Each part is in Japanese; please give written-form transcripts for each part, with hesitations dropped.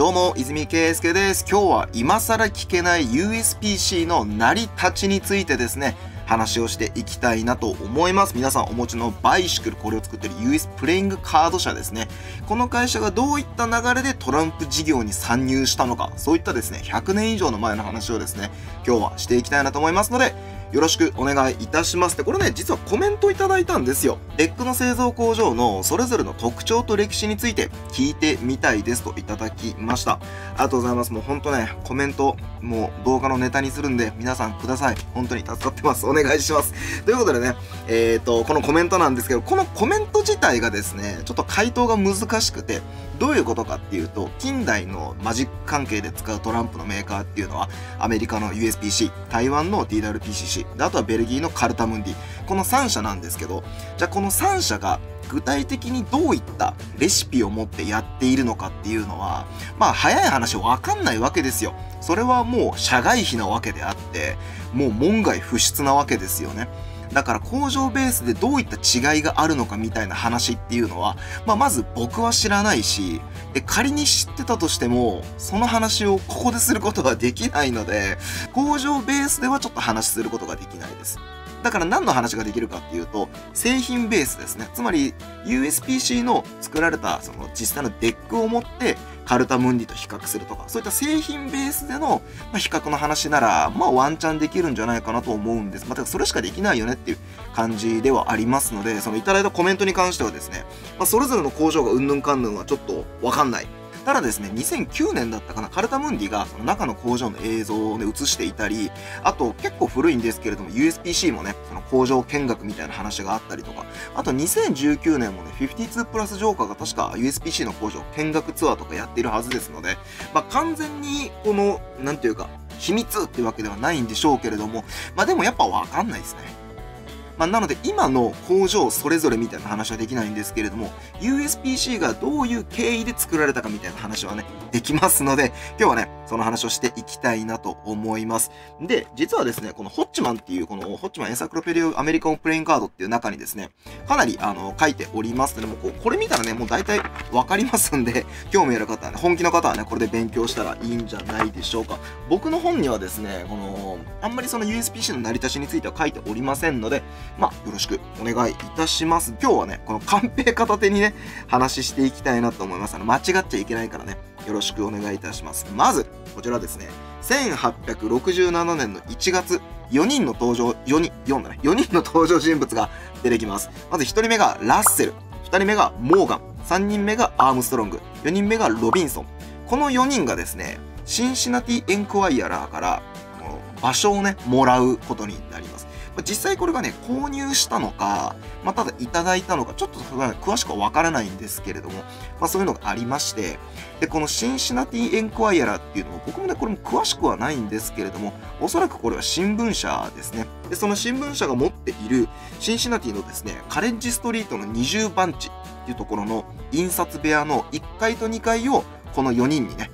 どうも、泉圭介です。今日は今更聞けない USPC の成り立ちについてですね、話をしていきたいなと思います。皆さんお持ちのバイシクル、これを作っている US プレイングカード社ですね。この会社がどういった流れでトランプ事業に参入したのか、そういったですね、100年以上の前の話をですね、今日はしていきたいなと思いますので、よろしくお願いいたします。で、これね、実はコメントいただいたんですよ。デックの製造工場のそれぞれの特徴と歴史について聞いてみたいですといただきました。ありがとうございます。もうほんとね、コメント、もう動画のネタにするんで、皆さんください。本当に助かってます。お願いします。ということでね、このコメントなんですけど、このコメント自体がですね、ちょっと回答が難しくて、どういうことかっていうと、近代のマジック関係で使うトランプのメーカーっていうのは、アメリカの USPC、台湾の TWPCC、であとはベルギーのカルタムンディ。この3社なんですけど、じゃあこの3社が具体的にどういったレシピを持ってやっているのかっていうのは、まあ早い話分かんないわけですよ。それはもう社外秘なわけであって、もう門外不出なわけですよね。だから工場ベースでどういった違いがあるのかみたいな話っていうのは、まず僕は知らないし、で、仮に知ってたとしても、その話をここですることはできないので、工場ベースではちょっと話することができないです。だから何の話ができるかっていうと、製品ベースですね。つまり、USPC の作られた、その実際のデックを持って、カルタムンディと比較するとか、そういった製品ベースでの比較の話なら、ワンチャンできるんじゃないかなと思うんです。まあ、それしかできないよねっていう感じではありますので、そのいただいたコメントに関してはですね、それぞれの工場がうんぬんかんぬんはちょっとわかんない。ただですね、2009年だったかな、カルタムンディがその中の工場の映像をね、映していたり、あと結構古いんですけれども、USPC もね、その工場見学みたいな話があったりとか、あと2019年もね、52プラスジョーカーが確か USPC の工場見学ツアーとかやっているはずですので、完全にこの、なんていうか、秘密っていうわけではないんでしょうけれども、でもやっぱわかんないですね。なので今の工場それぞれみたいな話はできないんですけれども、USPC がどういう経緯で作られたかみたいな話はね、できますので、今日はね、その話をしていきたいなと思います。で、実はですね、このホッチマンっていう、このホッチマンエンサイクロペディアアメリカンプレインカードっていう中にですね、かなり書いておりますので、もうこれ見たらね、もう大体わかりますんで、興味ある方はね、本気の方はね、これで勉強したらいいんじゃないでしょうか。僕の本にはですね、あんまりその USPC の成り立ちについては書いておりませんので、よろしくお願いいたします。今日はね、このカンペ片手にね、話していきたいなと思います。間違っちゃいけないからね、よろしくお願いいたします。まず、こちらですね、1867年の1月、4人の登場人物が出てきます。まず1人目がラッセル、2人目がモーガン、3人目がアームストロング、4人目がロビンソン。この4人がですね、シンシナティ・エンクワイアラーから、場所をね、もらうことになります。実際これがね、購入したのか、ただいただいたのか、ちょっとそれはね、詳しくはわからないんですけれども、そういうのがありまして、で、このシンシナティ・エンクワイアラーっていうのも、僕もね、これも詳しくはないんですけれども、おそらくこれは新聞社ですね。で、その新聞社が持っている、シンシナティのですね、カレッジストリートの20番地っていうところの印刷部屋の1階と2階を、この4人にね、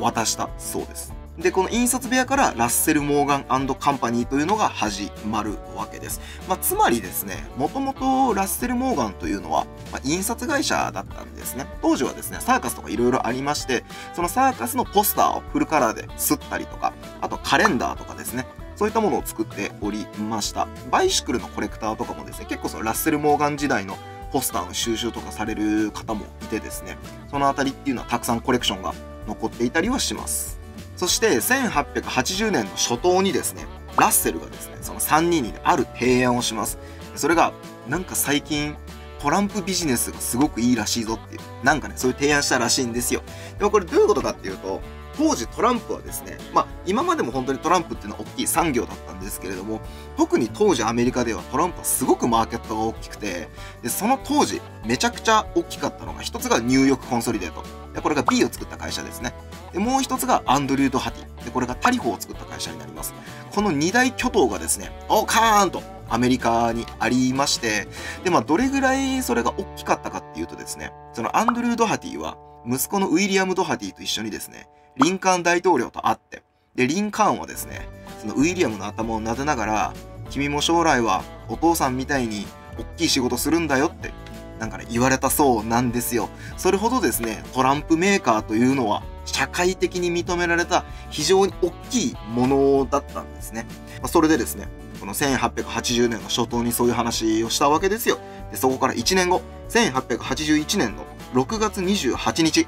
渡したそうです。で、この印刷部屋からラッセル・モーガン&カンパニーというのが始まるわけです。つまりですね、もともとラッセル・モーガンというのは、印刷会社だったんですね。当時はですね、サーカスとかいろいろありまして、そのサーカスのポスターをフルカラーで刷ったりとか、あとカレンダーとかですね、そういったものを作っておりました。バイシクルのコレクターとかもですね、結構そのラッセル・モーガン時代のポスターの収集とかされる方もいてですね、そのあたりっていうのはたくさんコレクションが残っていたりはします。そして1880年の初頭にですね、ラッセルがですね、その3人にある提案をします。それが、なんか最近トランプビジネスがすごくいいらしいぞっていう、なんかね、そういう提案したらしいんですよ。でもこれどういうことかっていうと、当時トランプはですね、今までも本当にトランプっていうのは大きい産業だったんですけれども、特に当時アメリカではトランプはすごくマーケットが大きくて、で、その当時めちゃくちゃ大きかったのが、一つがニューヨークコンソリデート。で、これが B を作った会社ですね。で、もう一つがアンドリュー・ドハティ。で、これがタリフォーを作った会社になります。この二大巨頭がですね、カーンとアメリカにありまして、で、どれぐらいそれが大きかったかっていうとですね、そのアンドリュー・ドハティは、息子のウィリアム・ドハティと一緒にですね、リンカーン大統領と会って、で、リンカーンはですね、そのウィリアムの頭を撫でながら、君も将来はお父さんみたいに大きい仕事するんだよって、なんかね、言われたそうなんですよ。それほどですね、トランプメーカーというのは、社会的に認められた非常に大きいものだったんですね。それでですね、この1880年の初頭にそういう話をしたわけですよ。で、そこから1年後、1881年の6月28日、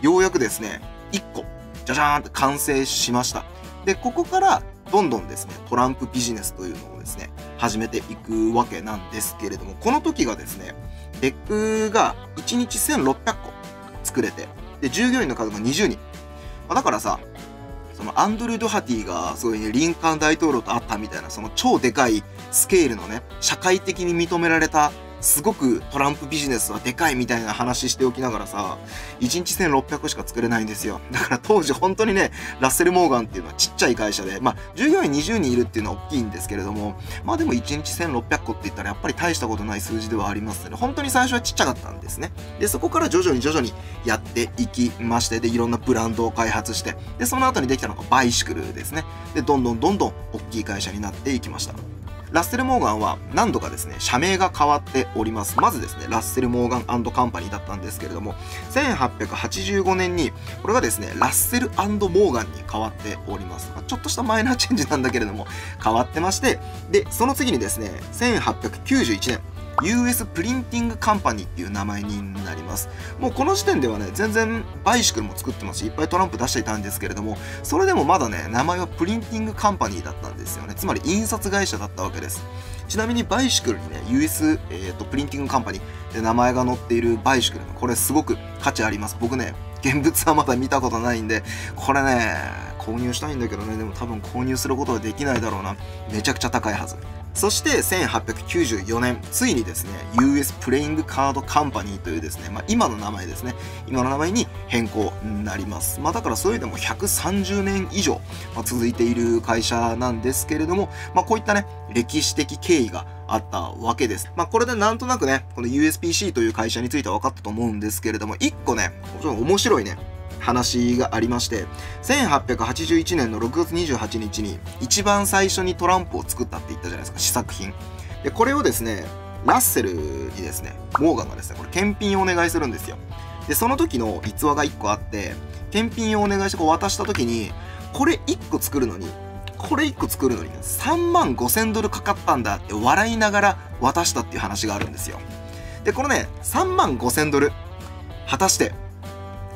ようやくですね、1個、じゃじゃーんって完成しました。で、ここからどんどんですね、トランプビジネスというのをですね、始めていくわけなんですけれども、この時がですね、デックが1日1600個作れて、で、従業員の数が20人。だからさ、そのアンドリュー・ドハティがすごいね、リンカーン大統領と会ったみたいな、その超でかいスケールのね、社会的に認められた、すごくトランプビジネスはでかいみたいな話しておきながらさ、1日1600しか作れないんですよ。だから当時本当にね、ラッセル・モーガンっていうのはちっちゃい会社で、まあ従業員20人いるっていうのは大きいんですけれども、まあでも1日1600個って言ったらやっぱり大したことない数字ではありますので、本当に最初はちっちゃかったんですね。で、そこから徐々にやっていきまして、で、いろんなブランドを開発して、で、その後にできたのがバイシクルですね。で、どんどん大きい会社になっていきました。ラッセル・モーガンは何度かですね、社名が変わっております。まずですね、ラッセル・モーガン&カンパニーだったんですけれども、1885年に、これがですね、ラッセル&モーガンに変わっております。ちょっとしたマイナーチェンジなんだけれども、変わってまして、で、その次にですね、1891年、US プリンティングカンパニーっていう名前になります。もうこの時点ではね、全然バイシクルも作ってますし、いっぱいトランプ出していたんですけれども、それでもまだね、名前はプリンティングカンパニーだったんですよね。つまり印刷会社だったわけです。ちなみにバイシクルにね、US、プリンティングカンパニーで名前が載っているバイシクル、これすごく価値あります。僕ね、現物はまだ見たことないんで、これね、購入したいんだけどね、でも多分購入することはできないだろうな。めちゃくちゃ高いはず。そして1894年、ついにですね、US プレイングカードカンパニーというですね、まあ今の名前ですね、今の名前に変更になります。まあだからそういうでも130年以上、続いている会社なんですけれども、まあこういったね、歴史的経緯があったわけです。まあこれでなんとなくね、この USPC という会社については分かったと思うんですけれども、一個ね、ちょっと面白いね、話がありまして、1881年の6月28日に一番最初にトランプを作ったって言ったじゃないですか、試作品。で、これをですね、ラッセルにですね、モーガンがですね、これ検品をお願いするんですよ。で、その時の逸話が1個あって、検品をお願いしてこう渡した時に、これ1個作るのにね、35,000ドルかかったんだって笑いながら渡したっていう話があるんですよ。で、このね、35,000ドル、果たして、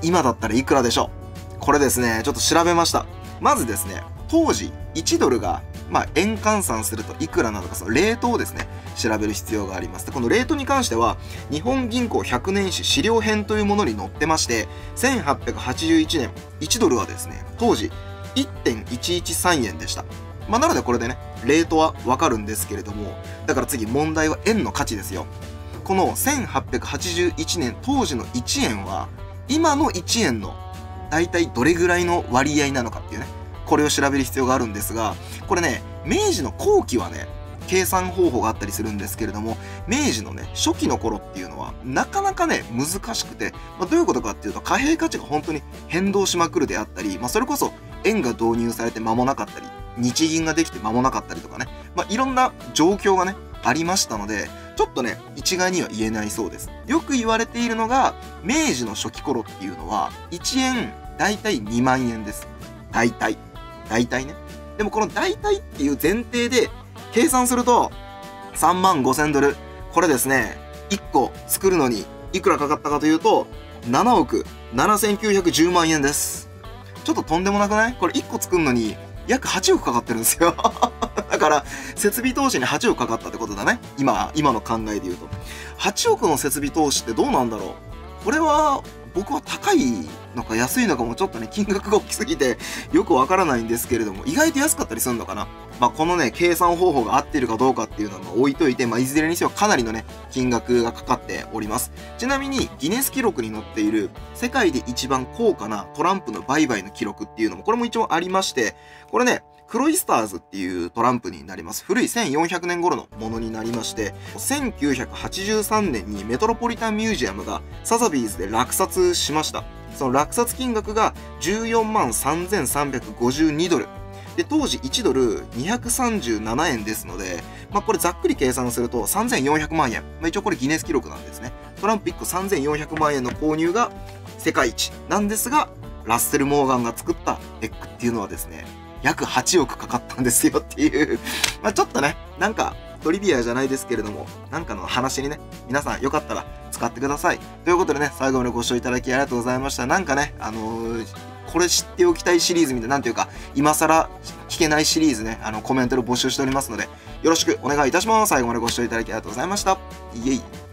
今だったらいくらでしょう。これですね、ちょっと調べました。まずですね、当時1ドルが、まあ、円換算するといくらなのか、そのレートをですね、調べる必要があります。で、このレートに関しては、日本銀行百年史資料編というものに載ってまして、1881年、1ドルはですね、当時 1.113 円でした。まあ、なのでこれでね、レートはわかるんですけれども、だから次問題は円の価値ですよ。この1881年、当時の1円は、今の1円の大体どれぐらいの割合なのかっていうね、これを調べる必要があるんですが、これね、明治の後期はね、計算方法があったりするんですけれども、明治のね、初期の頃っていうのは、なかなかね、難しくて、まあ、どういうことかっていうと、貨幣価値が本当に変動しまくるであったり、まあ、それこそ円が導入されて間もなかったり、日銀ができて間もなかったりとかね、まあ、いろんな状況がね、ありましたので、ちょっとね、一概には言えないそうです。よく言われているのが、明治の初期頃っていうのは、1円、だいたい2万円です。だいたいね。でもこのだいたいっていう前提で、計算すると、35,000ドル。これですね、1個作るのに、いくらかかったかというと、7億7,910万円です。ちょっととんでもなくない？これ1個作るのに、約8億かかってるんですよ。だから、設備投資に8億かかったってことだね。今の考えで言うと。8億の設備投資ってどうなんだろう？これは、僕は高いのか安いのかもちょっとね、金額が大きすぎてよくわからないんですけれども、意外と安かったりするのかな。まあ、このね、計算方法が合っているかどうかっていうのは置いといて、まあ、いずれにせよかなりのね、金額がかかっております。ちなみに、ギネス記録に載っている世界で一番高価なトランプの売買の記録っていうのも、これも一応ありまして、これね、クロイスターズっていうトランプになります。古い1400年頃のものになりまして、1983年にメトロポリタンミュージアムがサザビーズで落札しました。その落札金額が143,352ドル。で、当時1ドル237円ですので、まあこれざっくり計算すると3400万円。まあ一応これギネス記録なんですね。トランプ1個3400万円の購入が世界一なんですが、ラッセル・モーガンが作ったネックっていうのはですね、約8億かかったんですよっていう。まあちょっとね、なんかトリビアじゃないですけれども、なんかの話にね、皆さんよかったら使ってください。ということでね、最後までご視聴いただきありがとうございました。なんかね、これ知っておきたいシリーズみたいな、なんていうか、今更聞けないシリーズね、コメントで募集しておりますので、よろしくお願いいたします。最後までご視聴いただきありがとうございました。イエイ。